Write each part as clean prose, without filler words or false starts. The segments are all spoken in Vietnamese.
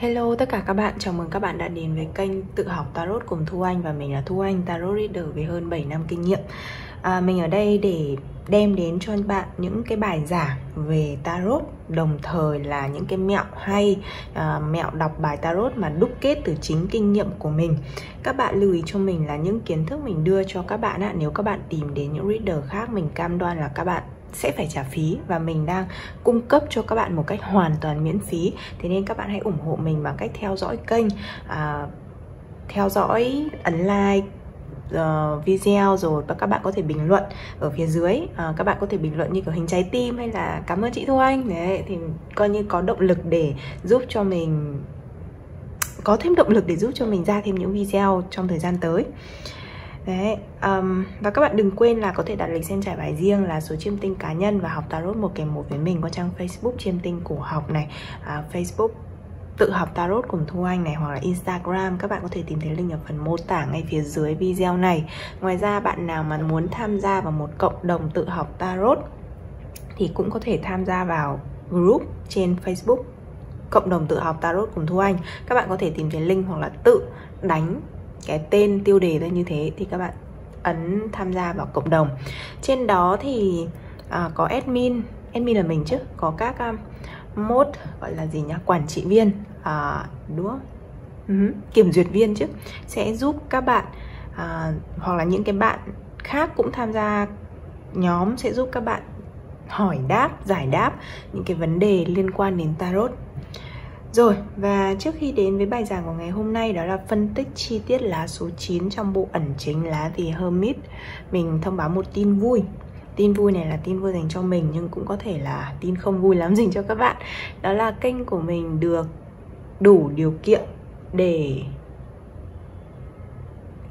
Hello tất cả các bạn, chào mừng các bạn đã đến với kênh Tự học Tarot cùng Thu Anh. Và mình là Thu Anh, Tarot Reader với hơn 7 năm kinh nghiệm. Mình ở đây để đem đến cho bạn những cái bài giảng về Tarot, đồng thời là những cái mẹo hay, mẹo đọc bài Tarot mà đúc kết từ chính kinh nghiệm của mình. Các bạn lưu ý cho mình là những kiến thức mình đưa cho các bạn nếu các bạn tìm đến những reader khác, mình cam đoan là các bạn sẽ phải trả phí, và mình đang cung cấp cho các bạn một cách hoàn toàn miễn phí. Thế nên các bạn hãy ủng hộ mình bằng cách theo dõi kênh, theo dõi, ấn like video, rồi và các bạn có thể bình luận ở phía dưới. Các bạn có thể bình luận như kiểu hình trái tim hay là cảm ơn chị Thu Anh. Đấy, thì coi như có động lực để giúp cho mình, có thêm động lực để giúp cho mình ra thêm những video trong thời gian tới. Đấy, và các bạn đừng quên là có thể đặt lịch xem trải bài riêng, là số chiêm tinh cá nhân và học Tarot 1:1 với mình qua trang Facebook Chiêm Tinh Cổ Học này, Facebook Tự học Tarot cùng Thu Anh này, hoặc là Instagram. Các bạn có thể tìm thấy link ở phần mô tả ngay phía dưới video này. Ngoài ra, bạn nào mà muốn tham gia vào một cộng đồng tự học Tarot thì cũng có thể tham gia vào group trên Facebook Cộng đồng Tự học Tarot cùng Thu Anh. Các bạn có thể tìm thấy link hoặc là tự đánh cái tên tiêu đề ra như thế thì các bạn ấn tham gia vào cộng đồng. Trên đó thì có admin là mình chứ, có các mod gọi là gì nhá, quản trị viên, đúng không? Kiểm duyệt viên chứ, sẽ giúp các bạn hoặc là những cái bạn khác cũng tham gia nhóm, sẽ giúp các bạn hỏi đáp, giải đáp những cái vấn đề liên quan đến Tarot. Rồi, và trước khi đến với bài giảng của ngày hôm nay, đó là phân tích chi tiết lá số 9 trong bộ ẩn chính lá The Hermit, mình thông báo một tin vui. Tin vui này là tin vui dành cho mình, nhưng cũng có thể là tin không vui lắm dành cho các bạn. Đó là kênh của mình được đủ điều kiện để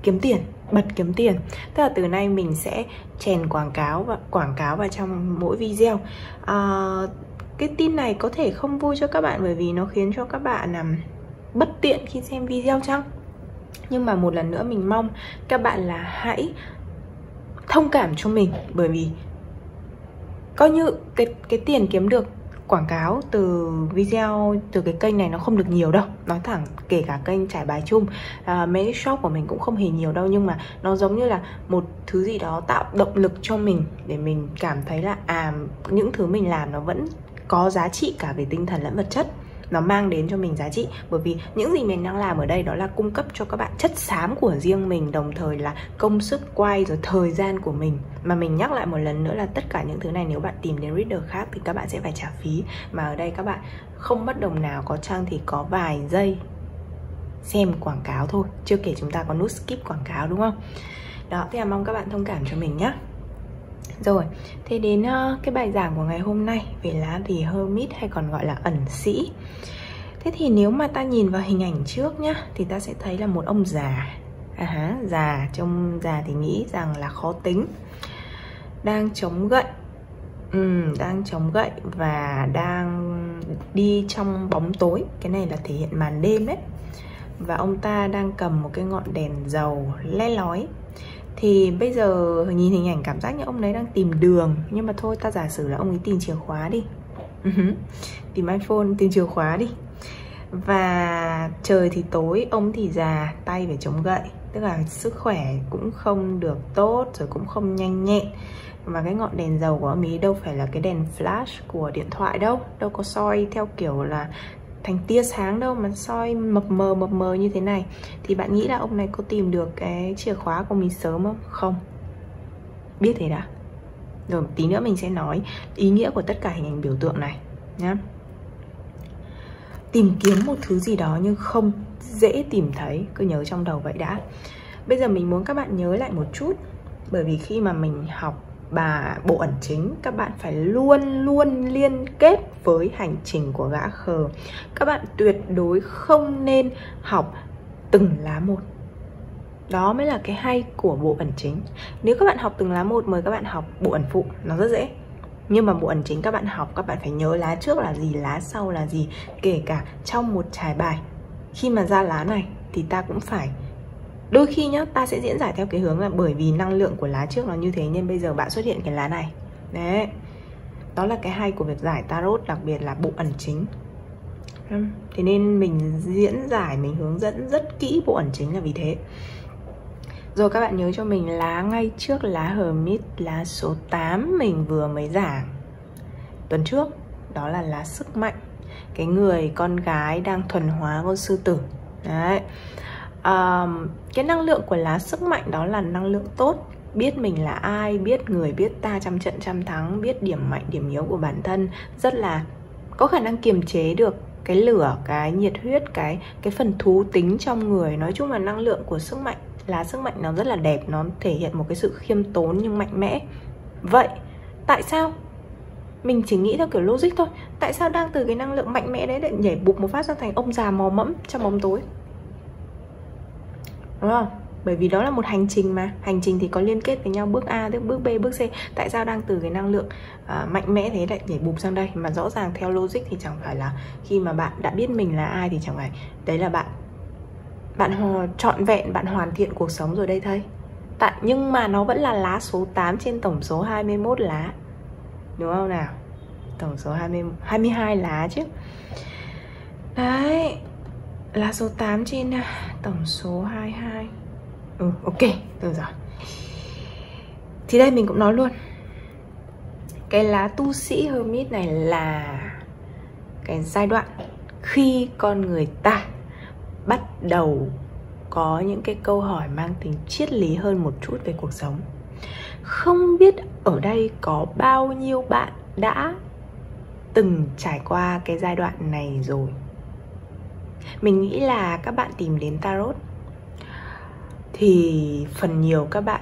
kiếm tiền, bật kiếm tiền. Tức là từ nay mình sẽ chèn quảng cáo vào trong mỗi video. Cái tin này có thể không vui cho các bạn bởi vì nó khiến cho các bạn bất tiện khi xem video chăng. Nhưng mà một lần nữa mình mong các bạn là hãy thông cảm cho mình, bởi vì coi như cái tiền kiếm được quảng cáo từ video, từ cái kênh này nó không được nhiều đâu. Nói thẳng, kể cả kênh trải bài chung, mấy shop của mình cũng không hề nhiều đâu. Nhưng mà nó giống như là một thứ gì đó tạo động lực cho mình, để mình cảm thấy là những thứ mình làm nó vẫn có giá trị cả về tinh thần lẫn vật chất. Nó mang đến cho mình giá trị, bởi vì những gì mình đang làm ở đây đó là cung cấp cho các bạn chất xám của riêng mình, đồng thời là công sức quay rồi thời gian của mình. Mà mình nhắc lại một lần nữa là tất cả những thứ này nếu bạn tìm đến reader khác thì các bạn sẽ phải trả phí. Mà ở đây các bạn không mất đồng nào, có chăng thì có vài giây xem quảng cáo thôi, chưa kể chúng ta có nút skip quảng cáo, đúng không? Đó, thế là mong các bạn thông cảm cho mình nhé. Rồi, thế đến cái bài giảng của ngày hôm nay về lá The Hermit, hay còn gọi là ẩn sĩ. Thế thì nếu mà ta nhìn vào hình ảnh trước nhá, thì ta sẽ thấy là một ông già, già, trông già thì nghĩ rằng là khó tính, đang chống gậy, và đang đi trong bóng tối. Cái này là thể hiện màn đêm đấy. Và ông ta đang cầm một cái ngọn đèn dầu le lói. Thì bây giờ nhìn hình ảnh cảm giác như ông đấy đang tìm đường. Nhưng mà thôi, ta giả sử là ông ấy tìm chìa khóa đi. Tìm iPhone, tìm chìa khóa đi. Và trời thì tối, ông thì già, tay phải chống gậy. Tức là sức khỏe cũng không được tốt, rồi cũng không nhanh nhẹn. Và cái ngọn đèn dầu của ông ấy đâu phải là cái đèn flash của điện thoại đâu. Đâu có soi theo kiểu là thành tia sáng đâu, mà soi mập mờ như thế này. Thì bạn nghĩ là ông này có tìm được cái chìa khóa của mình sớm không? Không. Biết thế đã. Rồi tí nữa mình sẽ nói ý nghĩa của tất cả hình ảnh biểu tượng này nhá. Tìm kiếm một thứ gì đó nhưng không dễ tìm thấy, cứ nhớ trong đầu vậy đã. Bây giờ mình muốn các bạn nhớ lại một chút, bởi vì khi mà mình học bộ ẩn chính, các bạn phải luôn luôn liên kết với hành trình của gã khờ. Các bạn tuyệt đối không nên học từng lá một. Đó mới là cái hay của bộ ẩn chính. Nếu các bạn học từng lá một, mời các bạn học bộ ẩn phụ, nó rất dễ. Nhưng mà bộ ẩn chính các bạn học, các bạn phải nhớ lá trước là gì, lá sau là gì. Kể cả trong một trải bài, khi mà ra lá này thì ta cũng phải, đôi khi nhá, ta sẽ diễn giải theo cái hướng là bởi vì năng lượng của lá trước nó như thế nên bây giờ bạn xuất hiện cái lá này. Đấy, đó là cái hay của việc giải tarot, đặc biệt là bộ ẩn chính. Thế nên mình diễn giải, mình hướng dẫn rất kỹ bộ ẩn chính là vì thế. Rồi các bạn nhớ cho mình lá ngay trước lá Hermit, lá số 8 mình vừa mới giảng tuần trước. Đó là lá sức mạnh, cái người con gái đang thuần hóa con sư tử. Đấy. Cái năng lượng của lá sức mạnh đó là năng lượng tốt. Biết mình là ai, biết người, biết ta, trăm trận trăm thắng, biết điểm mạnh, điểm yếu của bản thân. Rất là có khả năng kiềm chế được cái lửa, cái nhiệt huyết, cái phần thú tính trong người. Nói chung là năng lượng của sức mạnh, lá sức mạnh nó rất là đẹp. Nó thể hiện một cái sự khiêm tốn nhưng mạnh mẽ. Vậy tại sao? Mình chỉ nghĩ theo kiểu logic thôi. Tại sao đang từ cái năng lượng mạnh mẽ đấy để nhảy bục một phát ra thành ông già mò mẫm trong bóng tối? Đúng không? Bởi vì đó là một hành trình mà. Hành trình thì có liên kết với nhau, bước A, bước B, bước C. Tại sao đang từ cái năng lượng mạnh mẽ thế lại nhảy bục sang đây? Mà rõ ràng theo logic thì chẳng phải là khi mà bạn đã biết mình là ai thì chẳng phải đấy là bạn trọn vẹn, bạn hoàn thiện cuộc sống rồi đây thôi. Nhưng mà nó vẫn là lá số 8 trên tổng số 21 lá. Đúng không nào? Tổng số 22 lá chứ. Đấy. Lá số 8 trên tổng số 22. Ok, được rồi. Thì đây mình cũng nói luôn. Cái lá tu sĩ Hermit này là cái giai đoạn khi con người ta bắt đầu có những cái câu hỏi mang tính triết lý hơn một chút về cuộc sống. Không biết ở đây có bao nhiêu bạn đã từng trải qua cái giai đoạn này rồi. Mình nghĩ là các bạn tìm đến tarot thì phần nhiều các bạn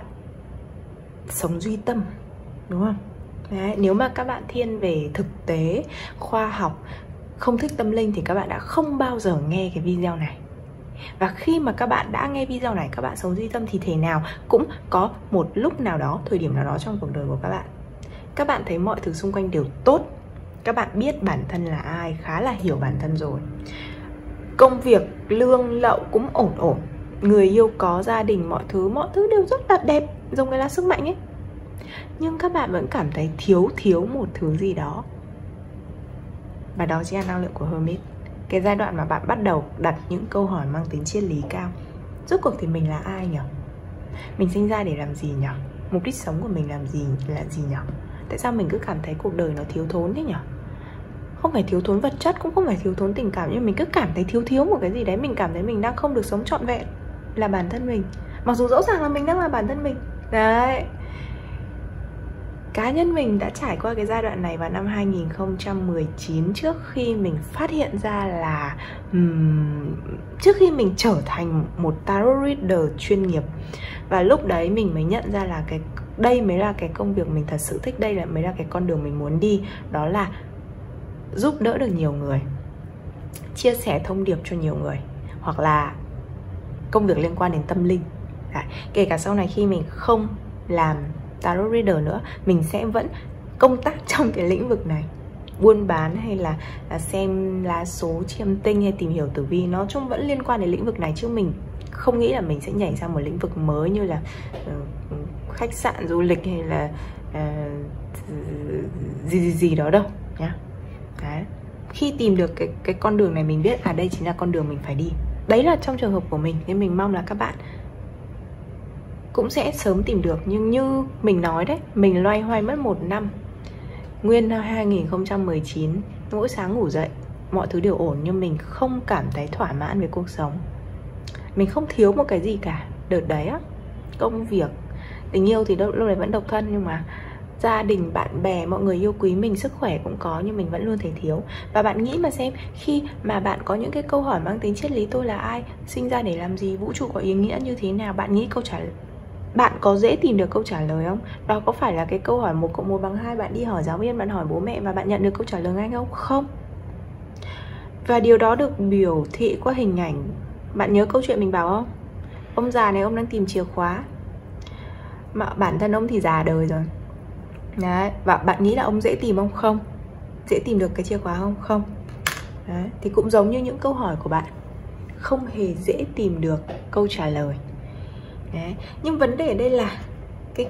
sống duy tâm, đúng không? Đấy, nếu mà các bạn thiên về thực tế, khoa học, không thích tâm linh thì các bạn đã không bao giờ nghe cái video này. Và khi mà các bạn đã nghe video này, các bạn sống duy tâm thì thế nào cũng có một lúc nào đó, thời điểm nào đó trong cuộc đời của các bạn thấy mọi thứ xung quanh đều tốt. Các bạn biết bản thân là ai, khá là hiểu bản thân rồi. Công việc, lương, lậu cũng ổn ổn. Người yêu có, gia đình, mọi thứ đều rất là đẹp. Dùng cái lá sức mạnh ấy. Nhưng các bạn vẫn cảm thấy thiếu một thứ gì đó. Và đó chính là năng lượng của Hermit. Cái giai đoạn mà bạn bắt đầu đặt những câu hỏi mang tính triết lý cao. Rốt cuộc thì mình là ai nhỉ? Mình sinh ra để làm gì nhỉ? Mục đích sống của mình là gì nhỉ? Tại sao mình cứ cảm thấy cuộc đời nó thiếu thốn thế nhỉ? Không phải thiếu thốn vật chất, cũng không phải thiếu thốn tình cảm, nhưng mình cứ cảm thấy thiếu một cái gì đấy. Mình cảm thấy mình đang không được sống trọn vẹn là bản thân mình, mặc dù rõ ràng là mình đang là bản thân mình. Đấy. Cá nhân mình đã trải qua cái giai đoạn này vào năm 2019, trước khi mình phát hiện ra là trước khi mình trở thành một tarot reader chuyên nghiệp. Và lúc đấy mình mới nhận ra là đây mới là cái công việc mình thật sự thích, đây mới là cái con đường mình muốn đi. Đó là giúp đỡ được nhiều người, chia sẻ thông điệp cho nhiều người, hoặc là công việc liên quan đến tâm linh. Đấy. Kể cả sau này khi mình không làm tarot reader nữa, mình sẽ vẫn công tác trong cái lĩnh vực này, buôn bán hay là xem lá số, chiêm tinh hay tìm hiểu tử vi, nó chung vẫn liên quan đến lĩnh vực này. Chứ mình không nghĩ là mình sẽ nhảy sang một lĩnh vực mới như là khách sạn, du lịch hay là gì đó đâu nhá. Đấy. Khi tìm được cái con đường này, mình biết à, đây chính là con đường mình phải đi. Đấy là trong trường hợp của mình. Nên mình mong là các bạn cũng sẽ sớm tìm được. Nhưng như mình nói đấy, mình loay hoay mất một năm. Nguyên năm 2019, mỗi sáng ngủ dậy mọi thứ đều ổn, nhưng mình không cảm thấy thỏa mãn với cuộc sống. Mình không thiếu một cái gì cả. Đợt đấy á, công việc, tình yêu thì lúc đấy vẫn độc thân, nhưng mà gia đình, bạn bè, mọi người yêu quý mình, sức khỏe cũng có, nhưng mình vẫn luôn thấy thiếu. Và bạn nghĩ mà xem, khi mà bạn có những cái câu hỏi mang tính triết lý, tôi là ai, sinh ra để làm gì, vũ trụ có ý nghĩa như thế nào, bạn nghĩ bạn có dễ tìm được câu trả lời không? Đó có phải là cái câu hỏi 1 + 1 bằng 2 bạn đi hỏi giáo viên, bạn hỏi bố mẹ và bạn nhận được câu trả lời ngay không? Không. Và điều đó được biểu thị qua hình ảnh. Bạn nhớ câu chuyện mình bảo không? Ông già này, ông đang tìm chìa khóa. Mà bản thân ông thì già đời rồi. Đấy. Và bạn nghĩ là ông dễ tìm không? Không. Dễ tìm được cái chìa khóa không? Không. Đấy. Thì cũng giống như những câu hỏi của bạn, không hề dễ tìm được câu trả lời. Đấy. Nhưng vấn đề ở đây là cái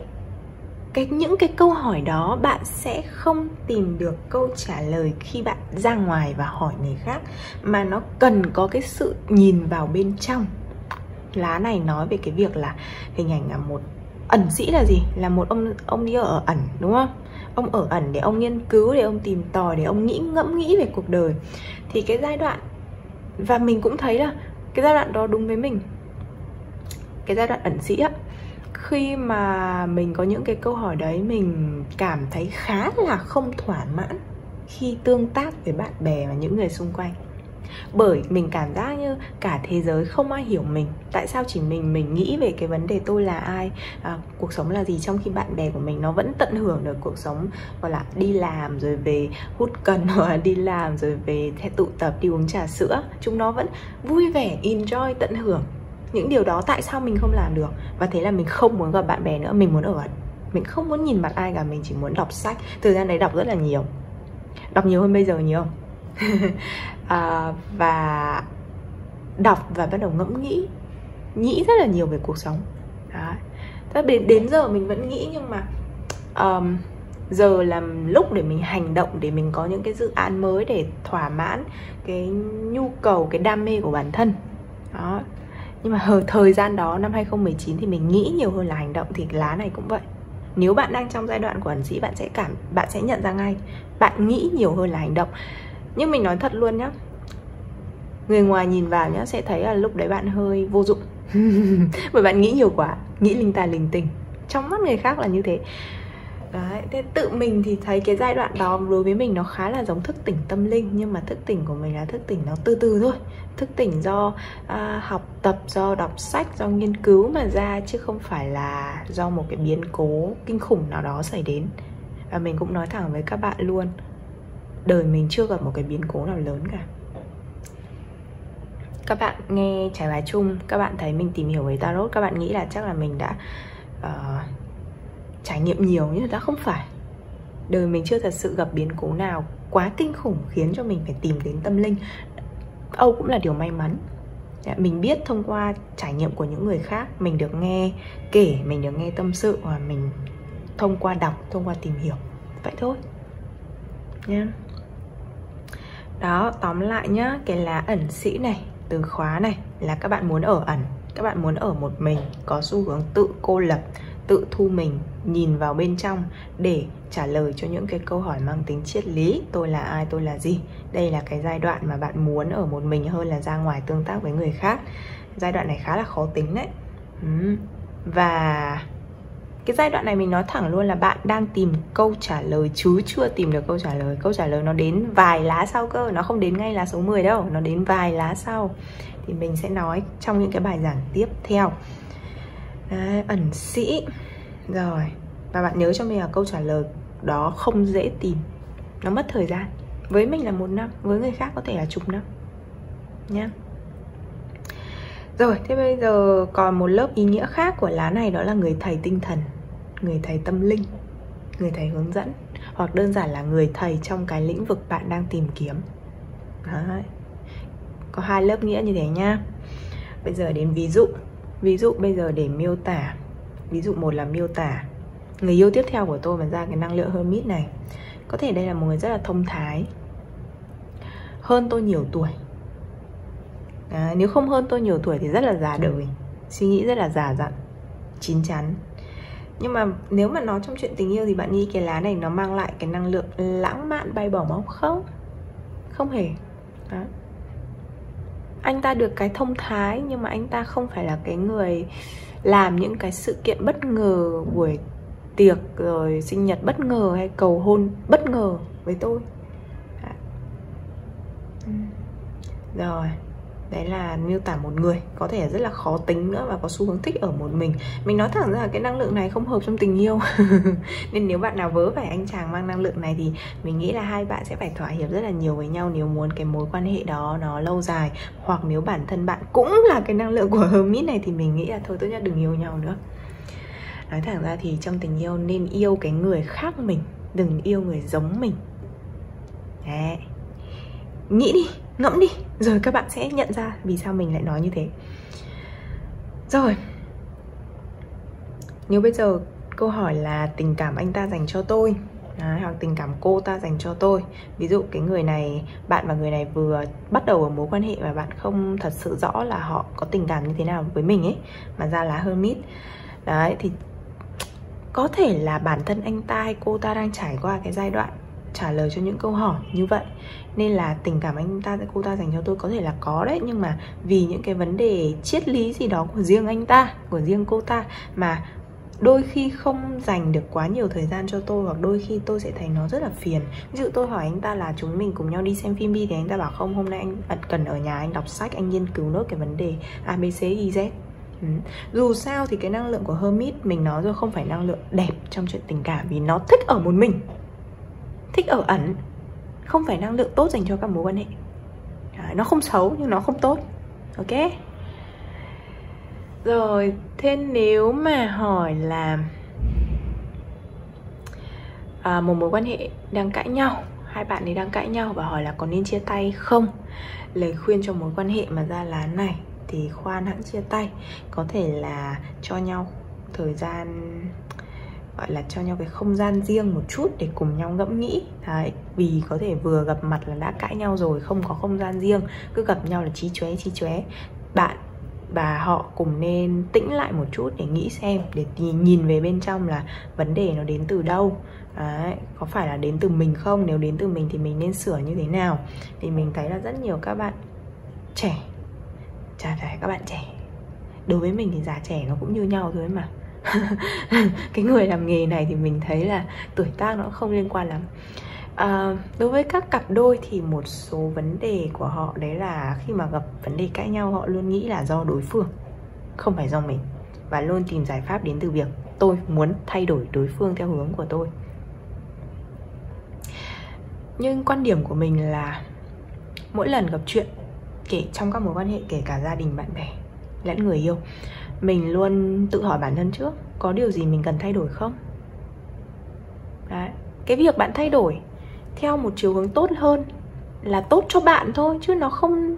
những cái câu hỏi đó bạn sẽ không tìm được câu trả lời khi bạn ra ngoài và hỏi người khác, mà nó cần có cái sự nhìn vào bên trong. Lá này nói về cái việc là hình ảnh là một ẩn sĩ là gì? Là một ông đi ở ẩn, đúng không? Ông ở ẩn để ông nghiên cứu, để ông tìm tòi, để ông ngẫm nghĩ về cuộc đời. Thì cái giai đoạn, và mình cũng thấy là cái giai đoạn đó đúng với mình, cái giai đoạn ẩn sĩ á, khi mà mình có những cái câu hỏi đấy, mình cảm thấy khá là không thỏa mãn khi tương tác với bạn bè và những người xung quanh. Bởi mình cảm giác như cả thế giới không ai hiểu mình. Tại sao chỉ mình nghĩ về cái vấn đề tôi là ai, cuộc sống là gì, trong khi bạn bè của mình nó vẫn tận hưởng được cuộc sống, gọi là đi làm rồi về hút cần, hoặc là đi làm rồi về tụ tập đi uống trà sữa. Chúng nó vẫn vui vẻ, enjoy, tận hưởng những điều đó. Tại sao mình không làm được? Và thế là mình không muốn gặp bạn bè nữa, mình muốn ở ẩn, mình không muốn nhìn mặt ai cả, mình chỉ muốn đọc sách. Thời gian đấy đọc rất là nhiều, đọc nhiều hơn bây giờ nhiều không? Và đọc và bắt đầu ngẫm nghĩ rất là nhiều về cuộc sống. Đó. Đến giờ mình vẫn nghĩ, nhưng mà giờ là lúc để mình hành động, để mình có những cái dự án mới để thỏa mãn cái nhu cầu, cái đam mê của bản thân. Đó. Nhưng mà thời gian đó năm 2019 thì mình nghĩ nhiều hơn là hành động. Thì lá này cũng vậy. Nếu bạn đang trong giai đoạn của ẩn sĩ, bạn sẽ nhận ra ngay, bạn nghĩ nhiều hơn là hành động. Nhưng mình nói thật luôn nhá, người ngoài nhìn vào nhá sẽ thấy là lúc đấy bạn hơi vô dụng bởi bạn nghĩ nhiều quá, nghĩ linh tài linh tinh, trong mắt người khác là như thế. Đấy, thế tự mình thì thấy cái giai đoạn đó đối với mình nó khá là giống thức tỉnh tâm linh. Nhưng mà thức tỉnh của mình là thức tỉnh nó từ từ thôi, thức tỉnh do học tập, do đọc sách, do nghiên cứu mà ra, chứ không phải là do một cái biến cố kinh khủng nào đó xảy đến. Và mình cũng nói thẳng với các bạn luôn, đời mình chưa gặp một cái biến cố nào lớn cả. Các bạn nghe trải bài chung, các bạn thấy mình tìm hiểu về tarot, các bạn nghĩ là chắc là mình đã trải nghiệm nhiều, nhưng đã không phải. Đời mình chưa thật sự gặp biến cố nào quá kinh khủng khiến cho mình phải tìm đến tâm linh. Âu cũng là điều may mắn. Mình biết thông qua trải nghiệm của những người khác, mình được nghe kể, mình được nghe tâm sự, và mình thông qua đọc, thông qua tìm hiểu, vậy thôi nhá. Đó, tóm lại nhá, cái lá ẩn sĩ này, từ khóa này là các bạn muốn ở ẩn, các bạn muốn ở một mình, có xu hướng tự cô lập, tự thu mình, nhìn vào bên trong để trả lời cho những cái câu hỏi mang tính triết lý. Tôi là ai, tôi là gì? Đây là cái giai đoạn mà bạn muốn ở một mình hơn là ra ngoài tương tác với người khác. Giai đoạn này khá là khó tính đấy. Và cái giai đoạn này mình nói thẳng luôn là bạn đang tìm câu trả lời chứ chưa tìm được câu trả lời. Câu trả lời nó đến vài lá sau cơ, nó không đến ngay lá số 10 đâu, nó đến vài lá sau. Thì mình sẽ nói trong những cái bài giảng tiếp theo. Đấy, ẩn sĩ rồi. Và bạn nhớ cho mình là câu trả lời đó không dễ tìm, nó mất thời gian. Với mình là 1 năm, với người khác có thể là chục năm nhá. Rồi, thế bây giờ còn một lớp ý nghĩa khác của lá này, đó là người thầy tinh thần, người thầy tâm linh, người thầy hướng dẫn, hoặc đơn giản là người thầy trong cái lĩnh vực bạn đang tìm kiếm. Đấy. Có 2 lớp nghĩa như thế nhá. Bây giờ đến ví dụ. Ví dụ bây giờ để miêu tả. Ví dụ 1 là miêu tả người yêu tiếp theo của tôi mà ra cái năng lượng Hermit này. Có thể đây là một người rất là thông thái, hơn tôi nhiều tuổi. Đấy, nếu không hơn tôi nhiều tuổi thì rất là già đời, suy nghĩ rất là già dặn, chín chắn. Nhưng mà nếu mà nói trong chuyện tình yêu thì bạn nghĩ cái lá này nó mang lại cái năng lượng lãng mạn bay bổng không? Không, không hề. Đó. Anh ta được cái thông thái, nhưng mà anh ta không phải là cái người làm những cái sự kiện bất ngờ, buổi tiệc rồi sinh nhật bất ngờ hay cầu hôn bất ngờ với tôi. Đó. Rồi, đấy là miêu tả một người có thể rất là khó tính nữa và có xu hướng thích ở một mình. Mình nói thẳng ra là cái năng lượng này không hợp trong tình yêu nên nếu bạn nào vớ phải anh chàng mang năng lượng này thì mình nghĩ là hai bạn sẽ phải thỏa hiệp rất là nhiều với nhau nếu muốn cái mối quan hệ đó nó lâu dài. Hoặc nếu bản thân bạn cũng là cái năng lượng của Hermit này thì mình nghĩ là thôi tốt nhất đừng yêu nhau nữa. Nói thẳng ra thì trong tình yêu nên yêu cái người khác mình, đừng yêu người giống mình. Đấy. Nghĩ đi, ngẫm đi, rồi các bạn sẽ nhận ra vì sao mình lại nói như thế. Rồi, nếu bây giờ đặt câu hỏi là tình cảm anh ta dành cho tôi, hoặc tình cảm cô ta dành cho tôi. Ví dụ cái người này, bạn và người này vừa bắt đầu ở mối quan hệ và bạn không thật sự rõ là họ có tình cảm như thế nào với mình ấy, mà ra lá Hermit. Đấy, thì có thể là bản thân anh ta hay cô ta đang trải qua cái giai đoạn trả lời cho những câu hỏi như vậy, nên là tình cảm anh ta cô ta dành cho tôi có thể là có đấy, nhưng mà vì những cái vấn đề triết lý gì đó của riêng anh ta, của riêng cô ta mà đôi khi không dành được quá nhiều thời gian cho tôi, hoặc đôi khi tôi sẽ thấy nó rất là phiền. Ví dụ tôi hỏi anh ta là chúng mình cùng nhau đi xem phim đi, thì anh ta bảo không, hôm nay anh cần ở nhà anh đọc sách, anh nghiên cứu nốt cái vấn đề ABCYZ. Dù sao thì cái năng lượng của Hermit, mình nói rồi, không phải năng lượng đẹp trong chuyện tình cảm, vì nó thích ở một mình, thích ở ẩn, không phải năng lượng tốt dành cho các mối quan hệ. Nó không xấu nhưng nó không tốt. Ok. Rồi, thế nếu mà hỏi là một mối quan hệ đang cãi nhau, hai bạn ấy đang cãi nhau và hỏi là có nên chia tay không, lời khuyên cho mối quan hệ mà ra lá này thì khoan hãng chia tay. Có thể là cho nhau thời gian, gọi là cho nhau cái không gian riêng một chút để cùng nhau ngẫm nghĩ. Đấy, vì có thể vừa gặp mặt là đã cãi nhau rồi, không có không gian riêng, cứ gặp nhau là chí chóe. Bạn và họ cùng nên tĩnh lại một chút để nghĩ xem, để nhìn về bên trong là vấn đề nó đến từ đâu. Đấy, có phải là đến từ mình không? Nếu đến từ mình thì mình nên sửa như thế nào? Thì mình thấy là rất nhiều các bạn trẻ, đối với mình thì già trẻ nó cũng như nhau thôi mà. Cái người làm nghề này thì mình thấy là tuổi tác nó không liên quan lắm. Đối với các cặp đôi thì một số vấn đề của họ đấy là khi mà gặp vấn đề cãi nhau, họ luôn nghĩ là do đối phương, không phải do mình, và luôn tìm giải pháp đến từ việc tôi muốn thay đổi đối phương theo hướng của tôi. Nhưng quan điểm của mình là mỗi lần gặp chuyện, kể trong các mối quan hệ, kể cả gia đình, bạn bè lẫn người yêu, mình luôn tự hỏi bản thân trước, có điều gì mình cần thay đổi không? Đấy, cái việc bạn thay đổi theo một chiều hướng tốt hơn là tốt cho bạn thôi, chứ nó không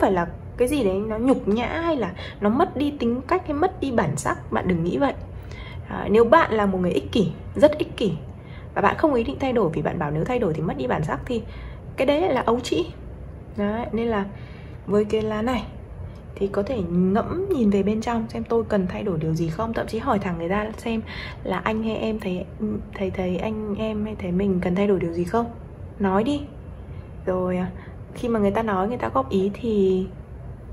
phải là cái gì đấy nó nhục nhã hay là nó mất đi tính cách hay mất đi bản sắc. Bạn đừng nghĩ vậy. Nếu bạn là một người ích kỷ, rất ích kỷ, và bạn không ý định thay đổi vì bạn bảo nếu thay đổi thì mất đi bản sắc, thì cái đấy là ấu trĩ. Đấy, nên là với cái lá này thì có thể ngẫm nhìn về bên trong xem tôi cần thay đổi điều gì không, thậm chí hỏi thẳng người ta xem là anh hay em thấy anh em hay thấy mình cần thay đổi điều gì không, nói đi. Rồi khi mà người ta nói, người ta góp ý thì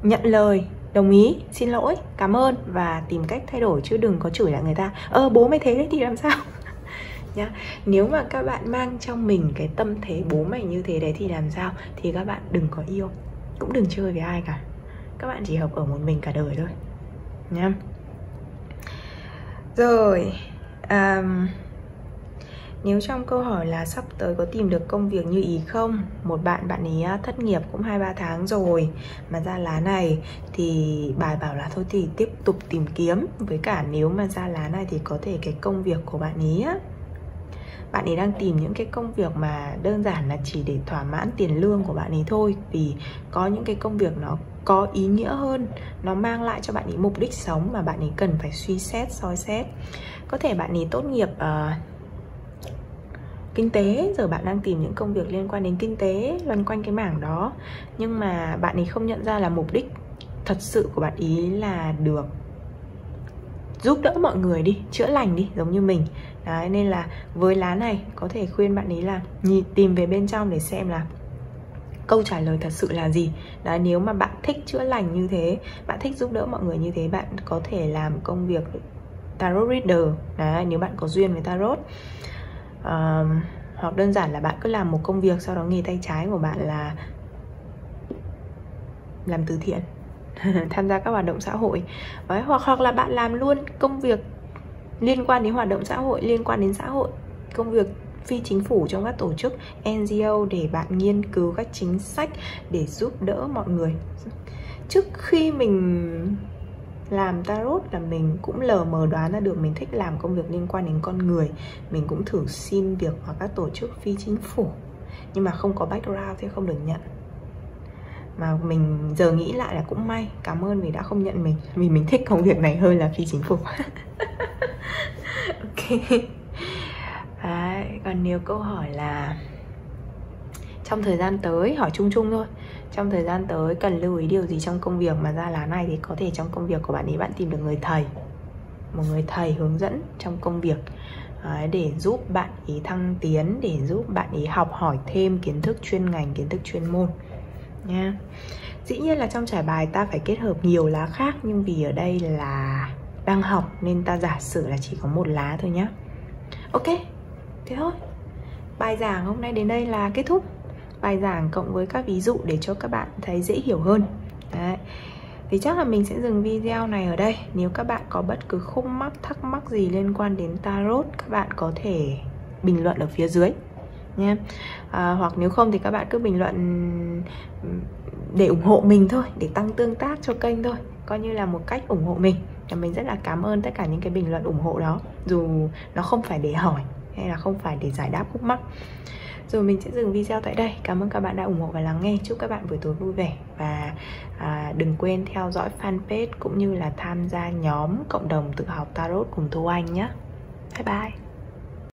nhận lời, đồng ý, xin lỗi, cảm ơn và tìm cách thay đổi, chứ đừng có chửi lại người ta bố mày thế đấy thì làm sao. Nhá. Nếu mà các bạn mang trong mình cái tâm thế bố mày như thế đấy thì làm sao, thì các bạn đừng có yêu, cũng đừng chơi với ai cả. Các bạn chỉ hợp ở một mình cả đời thôi nhá. Rồi nếu trong câu hỏi là sắp tới có tìm được công việc như ý không, một bạn ý thất nghiệp cũng 2-3 tháng rồi mà ra lá này thì bài bảo là thôi thì tiếp tục tìm kiếm. Với cả nếu mà ra lá này thì có thể cái công việc của bạn ý á, bạn ấy đang tìm những cái công việc mà đơn giản là chỉ để thỏa mãn tiền lương của bạn ấy thôi, vì có những cái công việc nó có ý nghĩa hơn, nó mang lại cho bạn ấy mục đích sống mà bạn ấy cần phải suy xét, soi xét. Có thể bạn ấy tốt nghiệp kinh tế, giờ bạn đang tìm những công việc liên quan đến kinh tế, loanh quanh cái mảng đó, nhưng mà bạn ấy không nhận ra là mục đích thật sự của bạn ấy là được giúp đỡ mọi người đi, chữa lành đi, giống như mình. Đấy, nên là với lá này có thể khuyên bạn ấy là nhìn tìm về bên trong để xem là câu trả lời thật sự là gì. Đấy, nếu mà bạn thích chữa lành như thế, bạn thích giúp đỡ mọi người như thế, bạn có thể làm công việc tarot reader. Đấy, nếu bạn có duyên với tarot, hoặc đơn giản là bạn cứ làm một công việc, sau đó nghề tay trái của bạn là làm từ thiện, tham gia các hoạt động xã hội. Đấy, hoặc là bạn làm luôn công việc liên quan đến hoạt động xã hội, liên quan đến xã hội, công việc phi chính phủ trong các tổ chức NGO để bạn nghiên cứu các chính sách để giúp đỡ mọi người. Trước khi mình làm tarot là mình cũng lờ mờ đoán ra được mình thích làm công việc liên quan đến con người. Mình cũng thử xin việc vào các tổ chức phi chính phủ, nhưng mà không có background thì không được nhận. Mà mình giờ nghĩ lại là cũng may, cảm ơn vì đã không nhận mình, vì mình thích công việc này hơn là phi chính phủ. Đấy, còn nếu câu hỏi là trong thời gian tới, hỏi chung chung thôi, trong thời gian tới cần lưu ý điều gì trong công việc mà ra lá này thì có thể trong công việc của bạn ấy bạn tìm được người thầy, một người thầy hướng dẫn trong công việc để giúp bạn ý thăng tiến, để giúp bạn ý học hỏi thêm kiến thức chuyên ngành, kiến thức chuyên môn nha. Dĩ nhiên là trong trải bài ta phải kết hợp nhiều lá khác, nhưng vì ở đây là đang học nên ta giả sử là chỉ có một lá thôi nhá. Ok, thế thôi. Bài giảng hôm nay đến đây là kết thúc. Bài giảng cộng với các ví dụ để cho các bạn thấy dễ hiểu hơn. Đấy. Thì chắc là mình sẽ dừng video này ở đây. Nếu các bạn có bất cứ khúc mắc, thắc mắc gì liên quan đến tarot, các bạn có thể bình luận ở phía dưới nha. Hoặc nếu không thì các bạn cứ bình luận để ủng hộ mình thôi, để tăng tương tác cho kênh thôi, coi như là một cách ủng hộ mình. Và mình rất là cảm ơn tất cả những cái bình luận ủng hộ đó, dù nó không phải để hỏi hay là không phải để giải đáp khúc mắc. Rồi mình sẽ dừng video tại đây. Cảm ơn các bạn đã ủng hộ và lắng nghe. Chúc các bạn buổi tối vui vẻ. Và đừng quên theo dõi fanpage cũng như là tham gia nhóm cộng đồng tự học tarot cùng Thu Anh nhé. Bye bye.